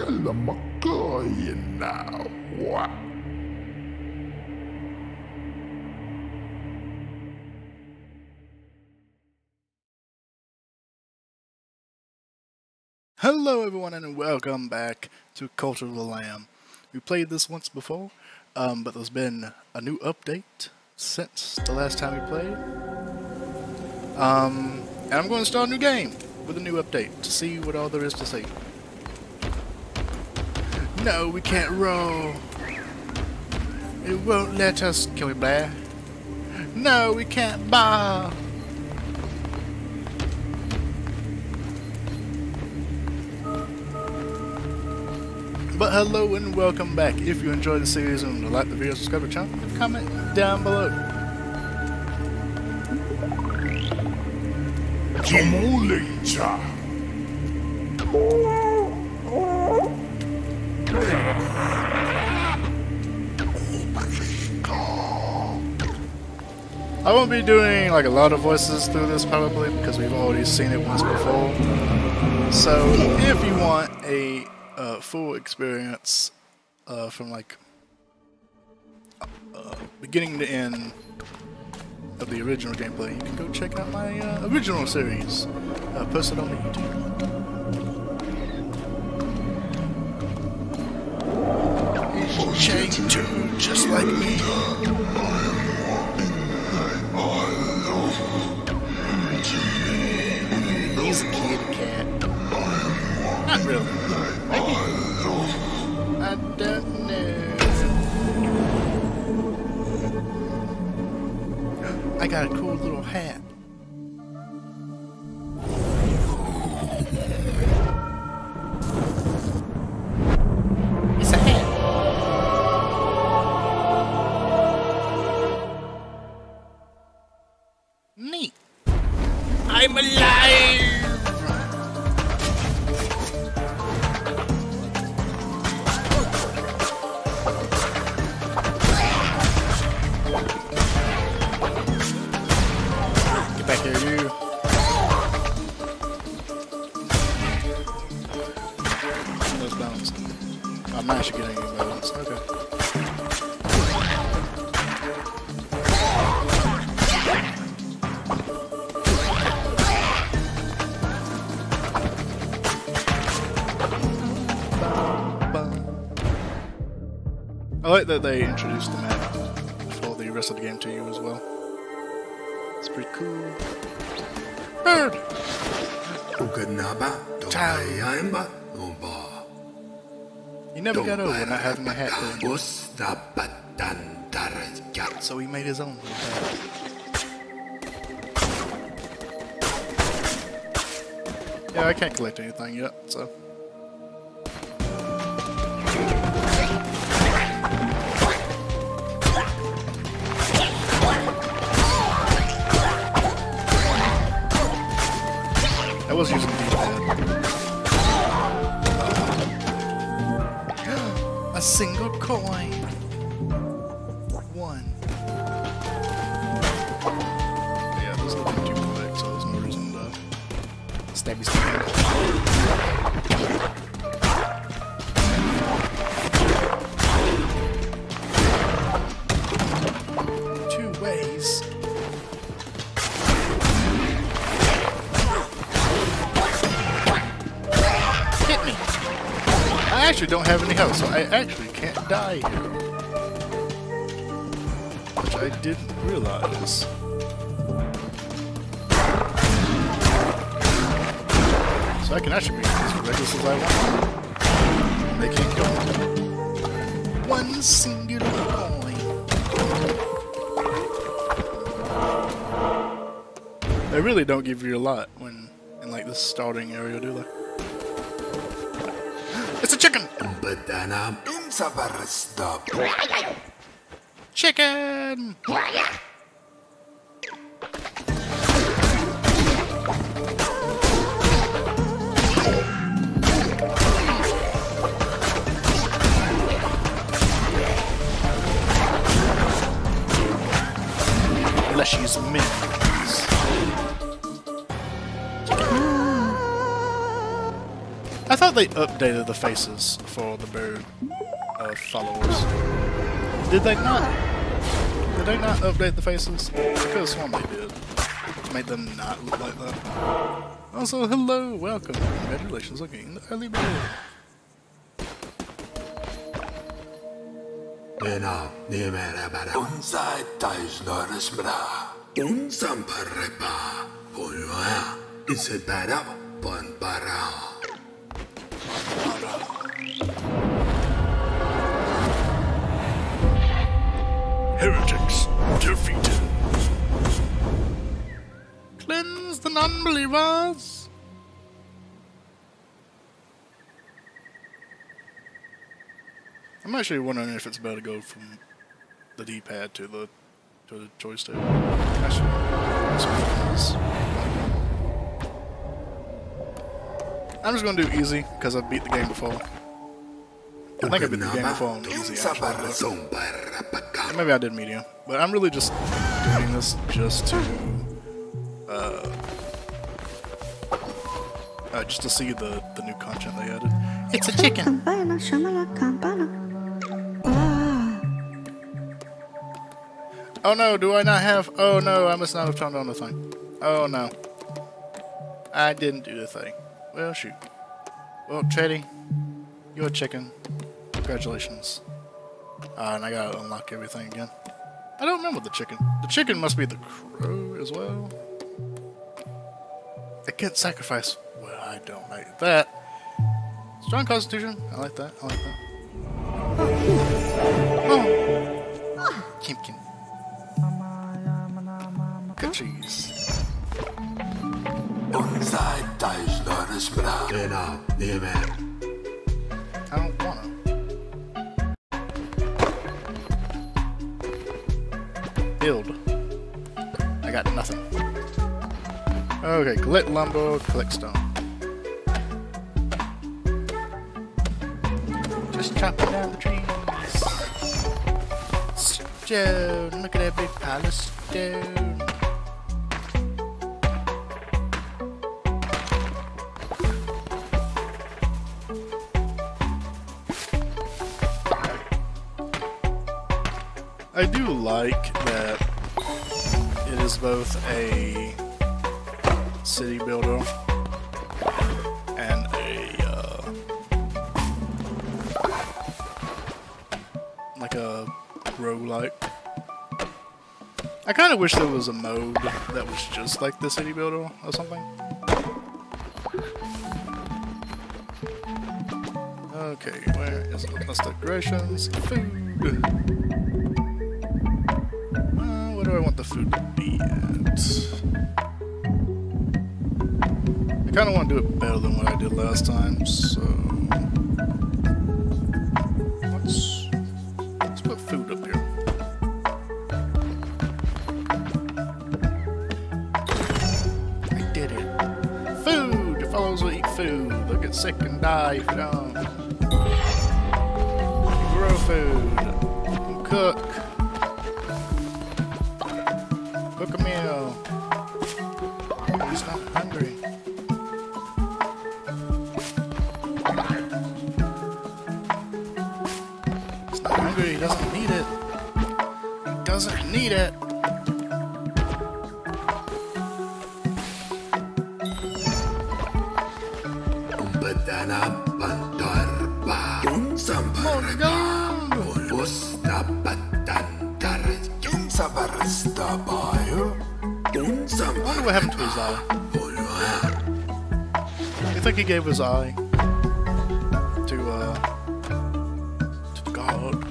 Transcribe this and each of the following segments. Tell him I call you now. What? Hello everyone and welcome back to Cult of the Lamb. We played this once before, but there's been a new update since the last time we played. And I'm going to start a new game with a new update to see what all there is to see. No, we can't roll. It won't let us. Can we blare? No, we can't bar. But hello and welcome back. If you enjoyed the series and would like the video, subscribe to the channel, comment down below. Come on, later. I won't be doing like a lot of voices through this probably because we've already seen it once before. So if you want a full experience from like beginning to end of the original gameplay, you can go check out my original series posted on YouTube. He's changing too, just like me. He's a kid cat. Not really. I don't know. I got a cool little hat. It's a hat. Neat. I'm alive. I like that they introduced the map for the rest of the game to you as well. It's pretty cool. Bird! You never got over not having my hat on. So he made his own. Yeah, I can't collect anything yet, so... I was using D-pad. A single coin. One. Yeah, there's nothing too quick, so there's no reason to stabby stab. Two ways. I actually don't have any health, so I actually can't die here. Which I didn't realize. So I can actually be as reckless as I want. They can't kill me. One singular coin. They really don't give you a lot when in like this starting area, do they? It's a chicken! Chicken! Leshy's mint. I thought they updated the faces for the Boo followers. Did they not? Did they not update the faces? I could have sworn they did. Made them not look like that. Also, hello, welcome, congratulations on getting the early bird. Heretics defeated. Cleanse the non-believers. I'm actually wondering if it's better to go from the D-pad to the joystick. Actually, I'm just gonna do easy because I beat the game before. I think I beat the game before on easy. Actually. Maybe I did medium, but I'm really just doing this just to see the new content they added. It's a chicken. Oh no, do I not have... Oh no, I must not have turned on the thing. Oh no. I didn't do the thing. Well, shoot. Well, Teddy, you're a chicken. Congratulations. And I gotta unlock everything again. I don't remember the chicken. The chicken must be the crow as well. I can't sacrifice. Well, I don't like that. Strong constitution. I like that. I like that. Oh. Chimpkin. Good cheese. I don't wanna. Build. I got nothing. Okay, collect lumber, collect stone. Just chopping down the trees. Stone, look at that big pile of stone. I do like that it is both a city builder and a like a roguelike. I kind of wish there was a mode that was just like the city builder or something. Okay, where is it? That's decorations, food. Where do I want the food to be at? I kind of want to do it better than what I did last time, so... Let's put food up here. I did it. Food! Your followers will eat food. They'll get sick and die if you don't. You grow food. You cook. Cook a meal. He's not hungry. He's not hungry. He doesn't need it. He doesn't need it. What happened to his eye? I think he gave his eye to God.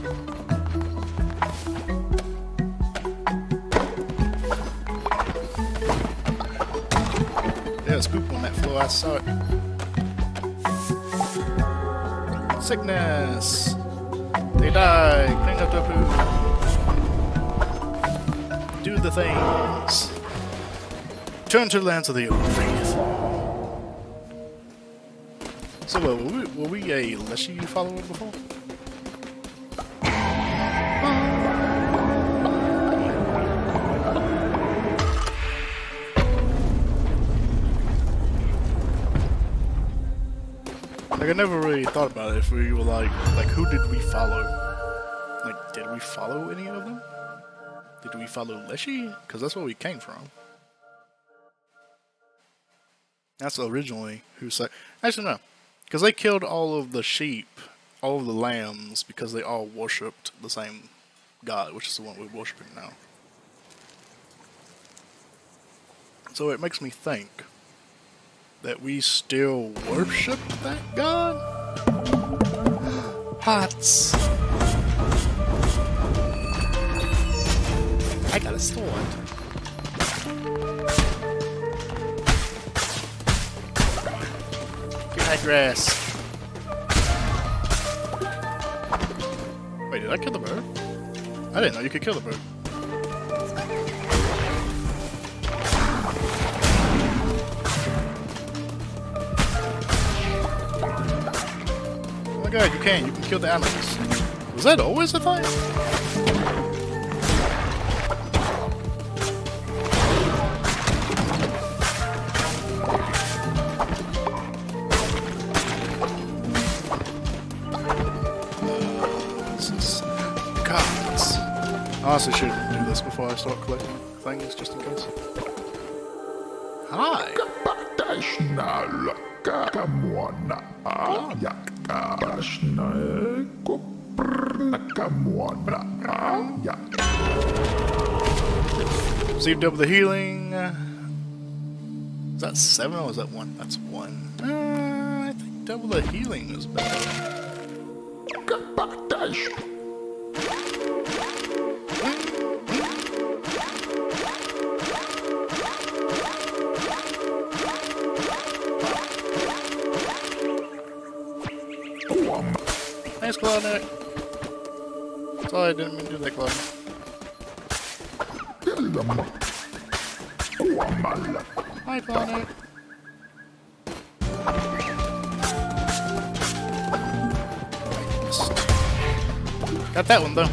There was poop on that floor, I saw it. Sickness! They die! Clean up the poop! Do the things! Turn to the lands of the old faith. So, were we a Leshy follower before? Like, I never really thought about it if we were like, who did we follow? Like, did we follow any of them? Did we follow Leshy? Because that's where we came from. That's originally who said. Actually, no. Because they killed all of the sheep, all of the lambs, because they all worshipped the same god, which is the one we're worshipping now. So it makes me think that we still worship that god? Hots! I got a sword. Get that grass. Wait, did I kill the bird? I didn't know you could kill the bird. Oh my god, you can kill the animals. Was that always a thing? This is... gods. I honestly should do this before I start collecting things, just in case. Hi! Received double the healing. Is that 7 or is that 1? That's 1. I think double the healing is better. Nice claw neck. That's all I didn't mean to do that claw neck. Hi, claw neck. Got that one though.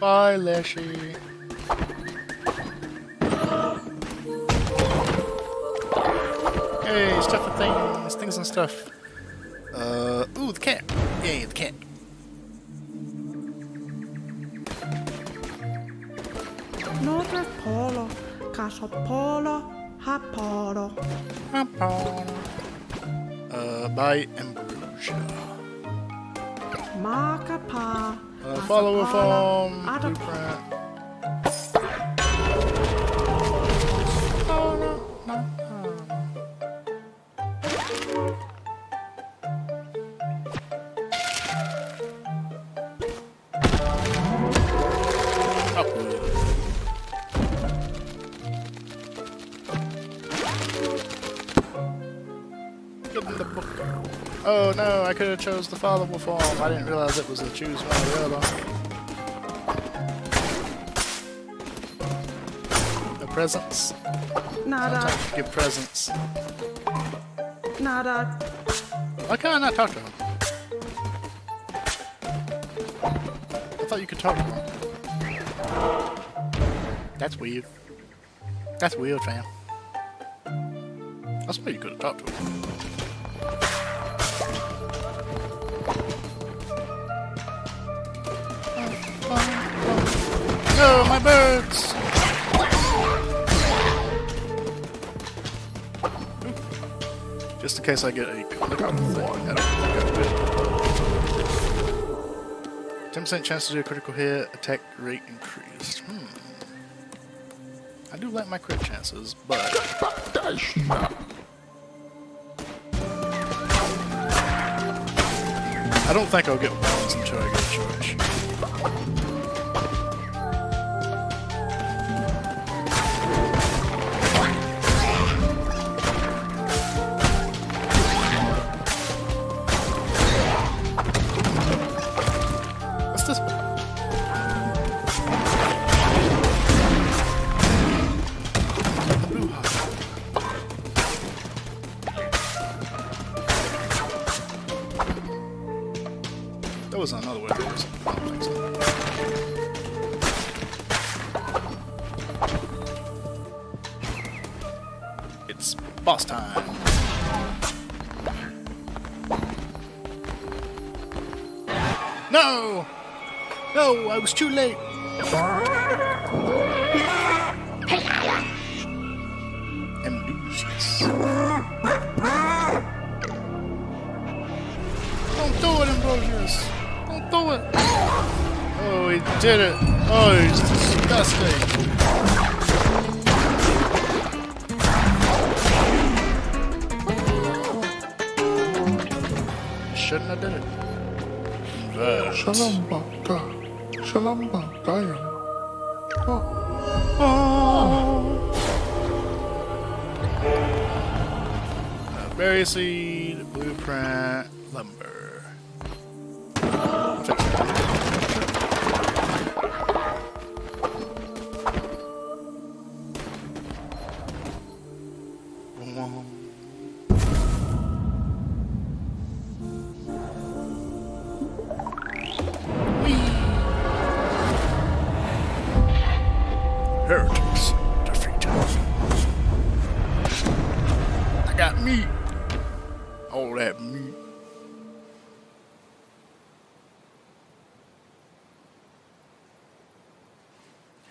Bye, Leshy. Hey, stuff and things. Things and stuff. Ooh, the cat. Yay, the cat. North Polo, Casa Polo, Hapolo. By Ambrosia. Macapa. Follow from Blueprint. Oh no, I could have chose the followable form. I didn't realize it was the choose one or the other. The presents. Nada. Sometimes you give presents. Nada. Why can't I not talk to him? I thought you could talk to him. That's weird. That's weird, fam. I swear you could have talked to him. No, my birds! just in case I get a click on the block. I don't think I will. 10% chance to do a critical hit, attack rate increased. I do like my crit chances, but I don't think I'll get ones until I get a charge. I was too late. Ambitious. Don't do it, Ambrosius. Don't do it. Oh, he did it. Oh, he's disgusting. I shouldn't have done it. Inversions. Shalamba, Gaia. Oh. Oh. Berry seed, blueprint, lumber.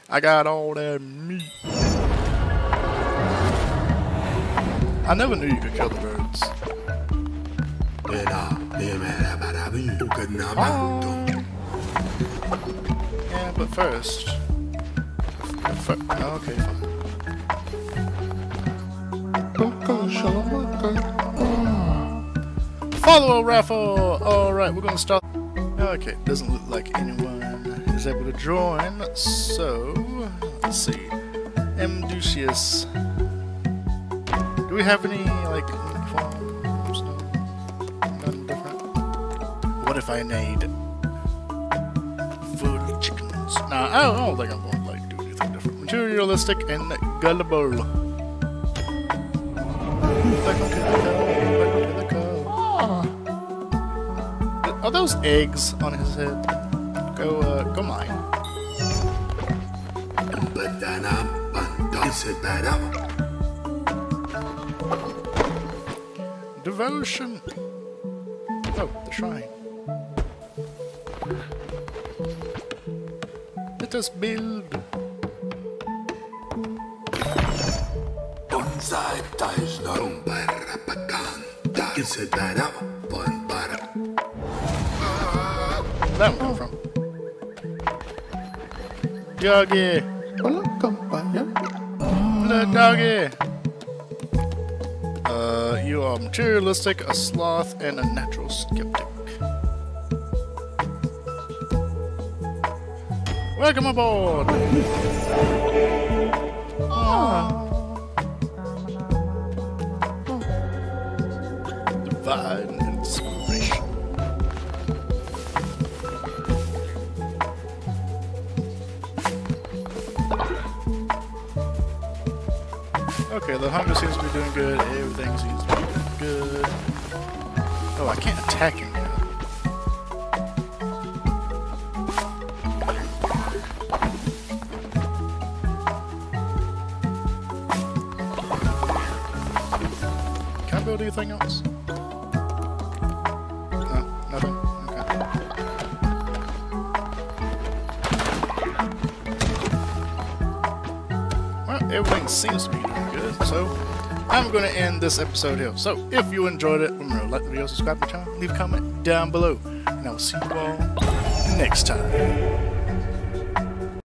I got all that meat. I never knew you could kill the birds. Yeah, but first. Okay, fine. Follow raffle! Alright, we're gonna start. Okay, doesn't look like anyone is able to join, so let's see. Amducius. Do we have any, like, forms? Nothing different? What if I need food and chickens? Nah, I don't think I'm going to, like, do anything different. Materialistic and gullible. Back onto the car, back onto the car. Are those eggs on his head? Go mine. Devotion. Oh, the shrine. Let us build. That one come from? Doggy! The doggy! You are materialistic, a sloth, and a natural skeptic. Welcome aboard! Divine inspiration. Okay, the hunger seems to be doing good, everything seems to be doing good. Oh, I can't attack him now. Can I build anything else? No, nothing? Okay. Well, everything seems to be doing good, so I'm going to end this episode here. So if you enjoyed it, remember to like the video, subscribe to the channel, leave a comment down below, and I will see you all next time.